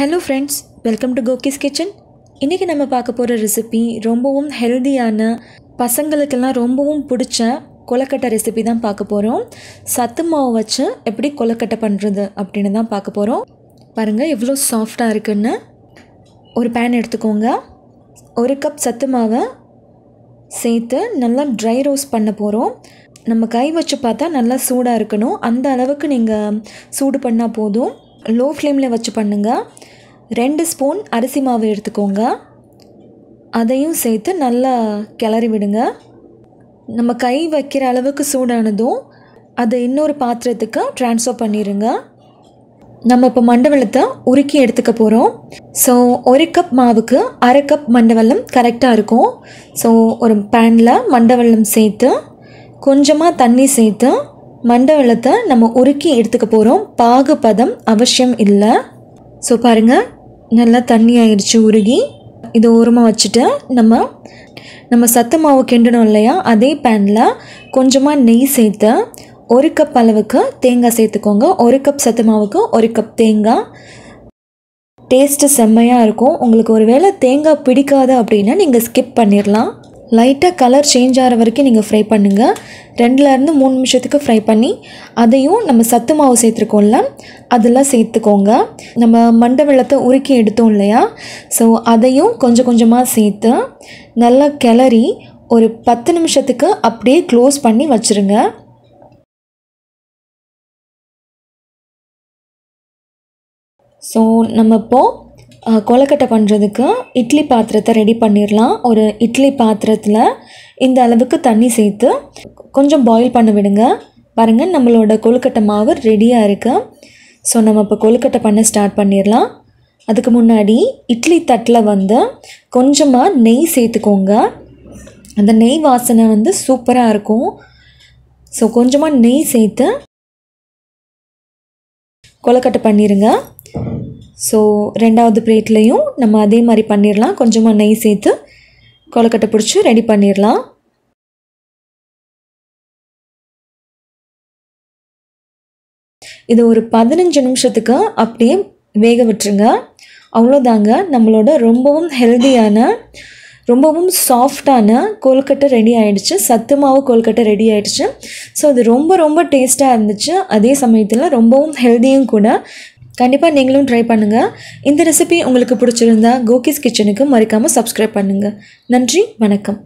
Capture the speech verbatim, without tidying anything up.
Hello friends, welcome to Goki's Kitchen. இன்னைக்கு நம்ம பார்க்க போற ரெசிபி ரொம்பவும் ஹெல்தியான பசங்களுக்கெல்லாம் ரொம்பவும் பிடிச்ச கொலக்கட்டை ரெசிபி தான் பார்க்க போறோம். சத்து மாவு வச்சு எப்படி கொலக்கட்டை பண்றது அப்படினு தான் பார்க்க போறோம். பாருங்க இவ்ளோ சாஃப்ட்டா இருக்குன்னு. ஒரு pan எடுத்துக்கோங்க. ஒரு கப் சத்து மாவை சேர்த்து நல்லா dry roast பண்ண போறோம். நம்ம கை வச்சு பார்த்தா நல்லா சூடா இருக்கணும். அந்த அளவுக்கு நீங்க சூடு பண்ணா போதும். லோ ஃப்ளேம்ல வச்சு பண்ணுங்க. two ஸ்பூன் அரிசி மாவு எடுத்துக்கோங்க. அதையும் சேர்த்து நல்லா கிளறி விடுங்க. நம்ம கை வைக்கிற அளவுக்கு சூடானதும் அதை இன்னொரு பாத்திரத்துக்கு ட்ரான்ஸ்ஃபர் பண்ணிடுங்க. நம்ம இப்ப மண்டவலத்தை உருக்கி எடுத்துக்க போறோம். சோ one கப் மாவுக்கு one half கப் மண்டவலம் கரெக்ட்டா இருக்கும். சோ ஒரு panல மண்டவலம் சேர்த்து கொஞ்சமா தண்ணி சேர்த்து மண்டவலத்தை நம்ம உருக்கி எடுத்துக்க போறோம். பாகு பதம் அவசியம் இல்ல. சோ பாருங்க நல்லா தண்ணி ஆயிருச்சு உருகி. இது ஓரமா வச்சிட்டு நம்ம நம்ம சத்து மாவு கிண்டணும் இல்லையா, அதே panல கொஞ்சமா நெய் சேர்த்து one கப் அளவுக்கு தேங்காய் சேர்த்துக்கோங்க. one கப் சத்து மாவுக்கு one கப் தேங்காய். டேஸ்ட் செம்மையா இருக்கும். உங்களுக்கு ஒருவேளை தேங்காய் பிடிக்காது அப்படினா நீங்க ஸ்கிப் பண்ணிரலாம். லைட்டா கலர் சேஞ்ச் ஆற வரைக்கும் நீங்க ஃப்ரை பண்ணுங்க. ரெண்டுல இருந்து மூணு நிமிஷத்துக்கு ஃப்ரை பண்ணி அதையும் நம்ம சத்து மாவு சேர்த்துக்கோம்ல அதெல்லாம் சேர்த்துக்கோங்க. நம்ம மண்டை வெல்லத்தை உருக்கி எடுத்தோம் இல்லையா, சோ அதையும் கொஞ்சம் கொஞ்சமா சேர்த்து நல்லா கிளறி ஒரு ten நிமிஷத்துக்கு அப்படியே க்ளோஸ் பண்ணி வச்சிருங்க. சோ நம்ம இப்போ கொலக்கட்டை பண்றதுக்கு இட்லி பாத்திரத்தை ரெடி பண்ணிரலாம். ஒரு இட்லி பாத்திரத்துல இந்த அளவுக்கு தண்ணி சேர்த்து கொஞ்சம் பாயில் பண்ண விடுங்க. பாருங்க நம்மளோட கொலக்கட்டை மாவு ரெடியா இருக்கு. சோ நம்ம இப்ப கொலக்கட்டை பண்ண ஸ்டார்ட் பண்ணிரலாம். அதுக்கு முன்னாடி இட்லி தட்டல வந்து கொஞ்சமா நெய் சேர்த்துக்கோங்க. அந்த நெய் வாசனை வந்து சூப்பரா இருக்கும். சோ கொஞ்சமா நெய் சேர்த்து கொலக்கட்டை பண்ணிருங்க. சோ இரண்டாவது பிளேட்லயும் நம்ம அதே மாதிரி பண்ணிரலாம். கொஞ்சமா நெய் சேர்த்து கொலக்கட்டை பிடிச்சு ரெடி பண்ணிரலாம். இது ஒரு fifteen நிமிஷத்துக்கு அப்படியே வேக விட்டுருங்க. அவ்வளவுதாங்க நம்மளோட ரொம்பவும் ஹெல்தியான ரொம்பவும் சாஃப்ட்டான கொலக்கட்டை ரெடி ஆயிடுச்சு. சத்து மாவு கொலக்கட்டை ரெடி ஆயிடுச்சு. சோ இது ரொம்ப ரொம்ப டேஸ்டா இருந்துச்சு. அதே சமயத்துல ரொம்பவும் ஹெல்தியும் கூட. கண்டிப்பா நீங்களும் ட்ரை பண்ணுங்க. இந்த ரெசிபி உங்களுக்கு பிடிச்சிருந்தா கோகிஸ் கிச்சனுக்கு மறக்காம subscribe பண்ணுங்க. நன்றி, வணக்கம்.